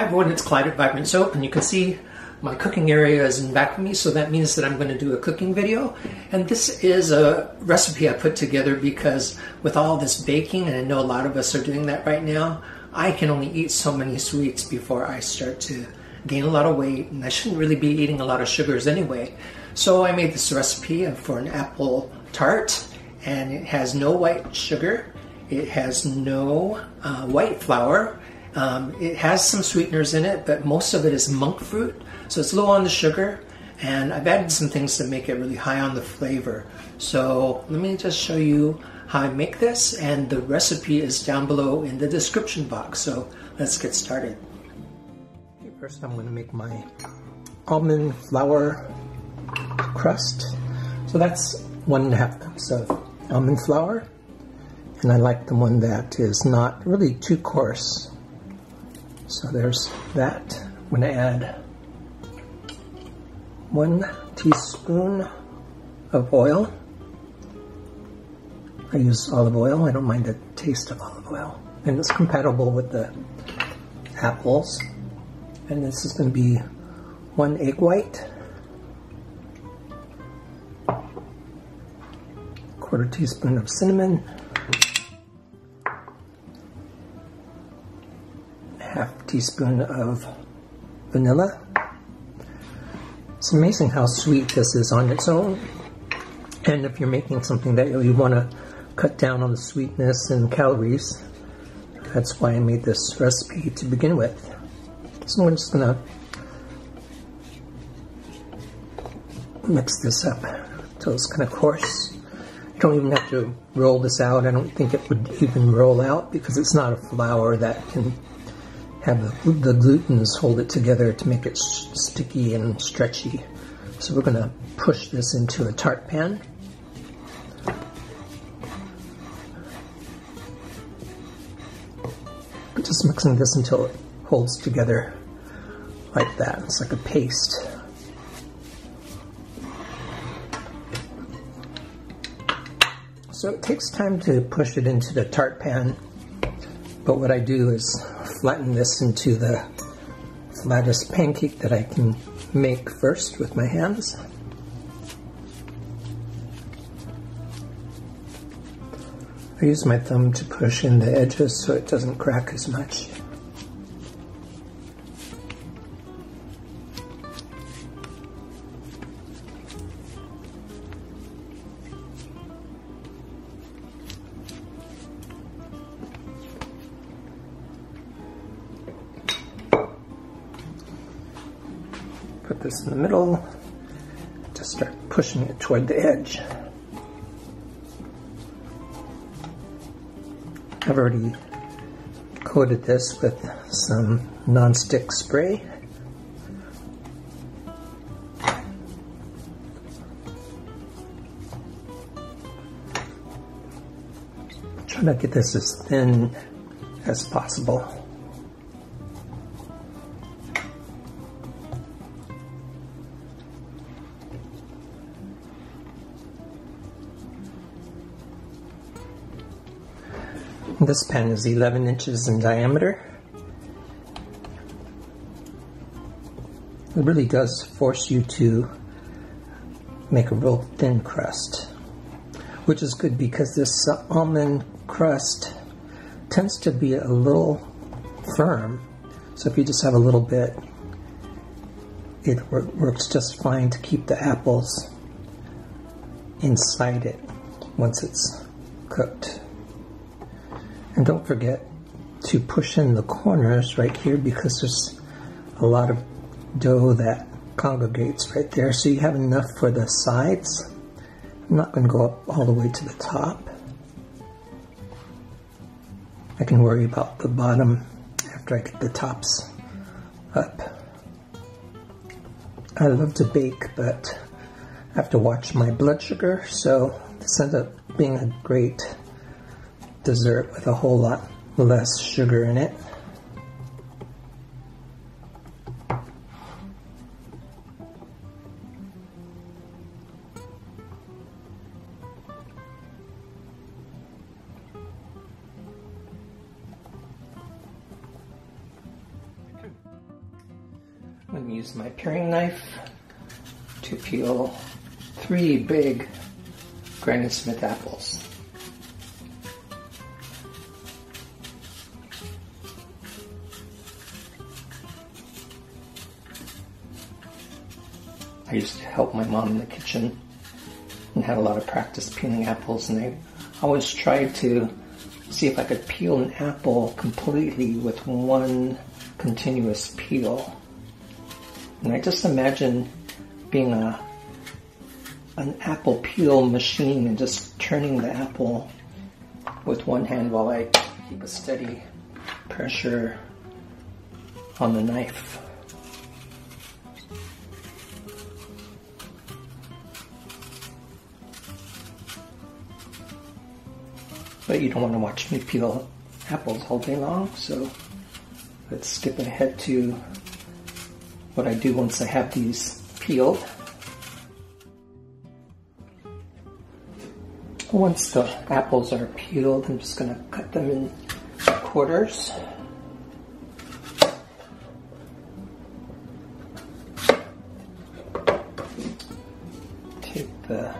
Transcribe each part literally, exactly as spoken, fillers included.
Hi everyone, it's Clyde at Vibrant Soap, and you can see my cooking area is in back of me, so that means that I'm going to do a cooking video. And this is a recipe I put together because with all this baking, and I know a lot of us are doing that right now, I can only eat so many sweets before I start to gain a lot of weight, and I shouldn't really be eating a lot of sugars anyway. So I made this recipe for an apple tart, and it has no white sugar, it has no uh, white flour. Um, it has some sweeteners in it, but most of it is monk fruit, so it's low on the sugar, and I've added some things to make it really high on the flavor. So let me just show you how I make this, and the recipe is down below in the description box, so let's get started. Okay, first I'm going to make my almond flour crust. So that's one and a half cups of almond flour, and I like the one that is not really too coarse. So there's that. I'm going to add one teaspoon of oil. I use olive oil. I don't mind the taste of olive oil. And it's compatible with the apples. And this is going to be one egg white, quarter teaspoon of cinnamon, half teaspoon of vanilla. It's amazing how sweet this is on its own. And if you're making something that you want to cut down on the sweetness and calories, that's why I made this recipe to begin with. So I'm just going to mix this up until it's kind of coarse. You don't even have to roll this out. I don't think it would even roll out because it's not a flour that can have the, the glutens hold it together to make it sticky and stretchy. So we're going to push this into a tart pan. I'm just mixing this until it holds together like that. It's like a paste. So it takes time to push it into the tart pan, but what I do is flatten this into the flattest pancake that I can make first with my hands. I use my thumb to push in the edges so it doesn't crack as much. Put this in the middle, just start pushing it toward the edge. I've already coated this with some non-stick spray. Try to get this as thin as possible. This pan is eleven inches in diameter. It really does force you to make a real thin crust, which is good because this almond crust tends to be a little firm. So if you just have a little bit, it works just fine to keep the apples inside it once it's cooked. And don't forget to push in the corners right here because there's a lot of dough that congregates right there. So you have enough for the sides. I'm not going to go up all the way to the top. I can worry about the bottom after I get the tops up. I love to bake, but I have to watch my blood sugar, so this ends up being a great dessert with a whole lot less sugar in it. and use my paring knife to peel three big Granny Smith apples. I used to help my mom in the kitchen and had a lot of practice peeling apples, and I always tried to see if I could peel an apple completely with one continuous peel. And I just imagine being a an apple peel machine and just turning the apple with one hand while I keep a steady pressure on the knife. But you don't want to watch me peel apples all day long, so let's skip ahead to what I do once I have these peeled. Once the apples are peeled, I'm just going to cut them in quarters. Take the,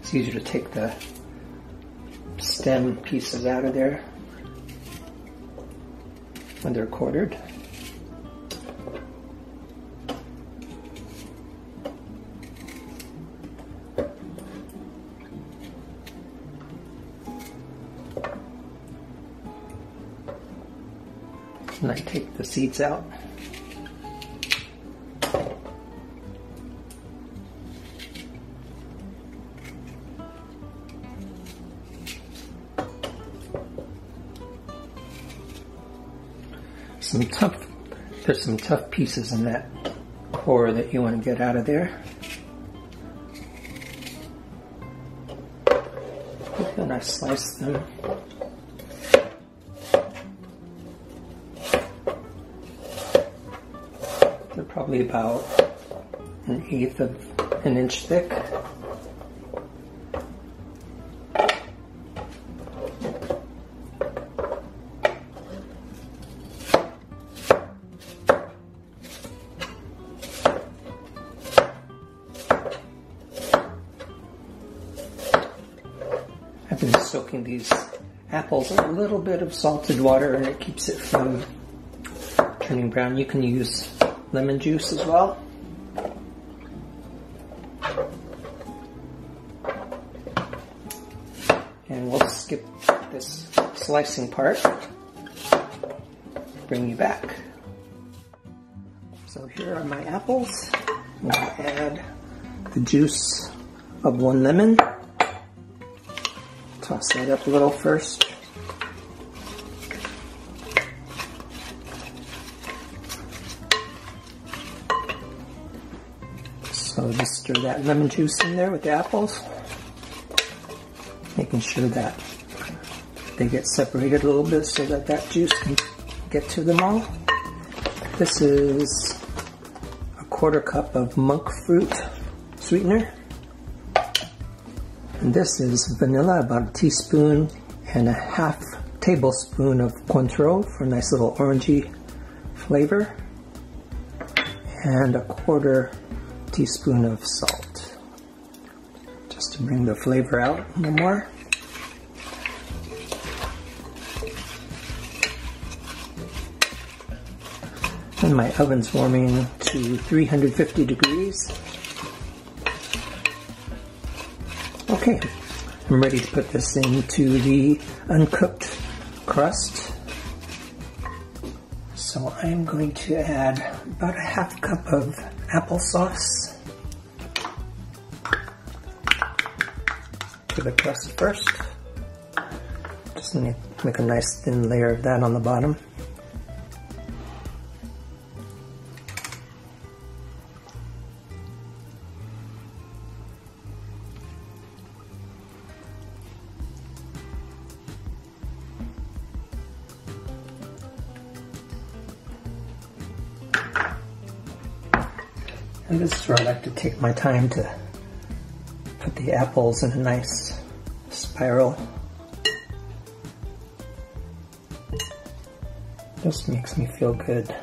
it's easier to take the stem pieces out of there when they're quartered. And I take the seeds out. Some tough, there's some tough pieces in that core that you want to get out of there. Then I slice them. Probably about an eighth of an inch thick. I've been soaking these apples in a little bit of salted water, and it keeps it from turning brown. You can use lemon juice as well. And we'll skip this slicing part. Bring you back. So here are my apples. I'm going to add the juice of one lemon. Toss that up a little first. So just stir that lemon juice in there with the apples, making sure that they get separated a little bit so that that juice can get to them all. This is a quarter cup of monk fruit sweetener. And this is vanilla, about a teaspoon, and a half tablespoon of Cointreau for a nice little orangey flavor. And a quarter teaspoon of salt, just to bring the flavor out a little more. And my oven's warming to three hundred fifty degrees. Okay, I'm ready to put this into the uncooked crust. So I'm going to add about a half cup of applesauce to the crust first. Just need to make a nice thin layer of that on the bottom. And this is where I like to take my time to put the apples in a nice spiral. Just makes me feel good.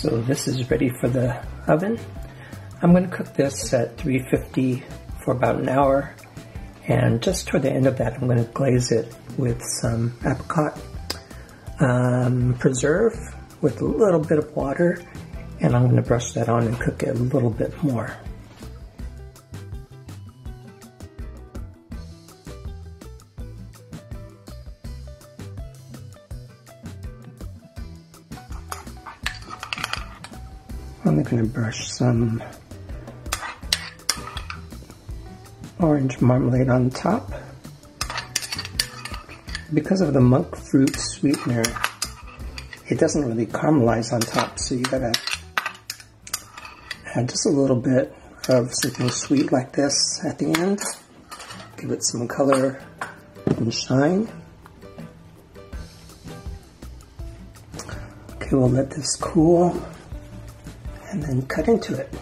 So this is ready for the oven. I'm going to cook this at three fifty for about an hour, and just toward the end of that I'm going to glaze it with some apricot um, preserve with a little bit of water, and I'm going to brush that on and cook it a little bit more. I'm going to brush some orange marmalade on top. Because of the monk fruit sweetener, it doesn't really caramelize on top, so you gotta add just a little bit of something sweet like this at the end. Give it some color and shine. Okay, we'll let this cool and then cut into it.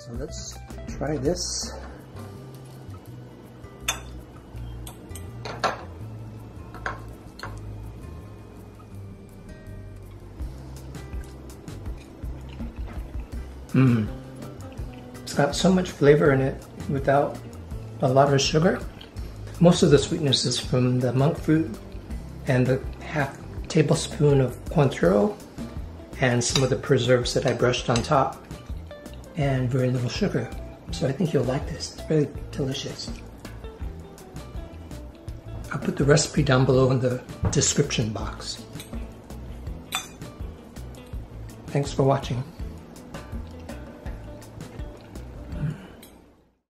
So let's try this. Mmm. It's got so much flavor in it without a lot of sugar. Most of the sweetness is from the monk fruit and the half tablespoon of Cointreau and some of the preserves that I brushed on top, and very little sugar. So I think you'll like this. It's really delicious. I'll put the recipe down below in the description box. Thanks for watching.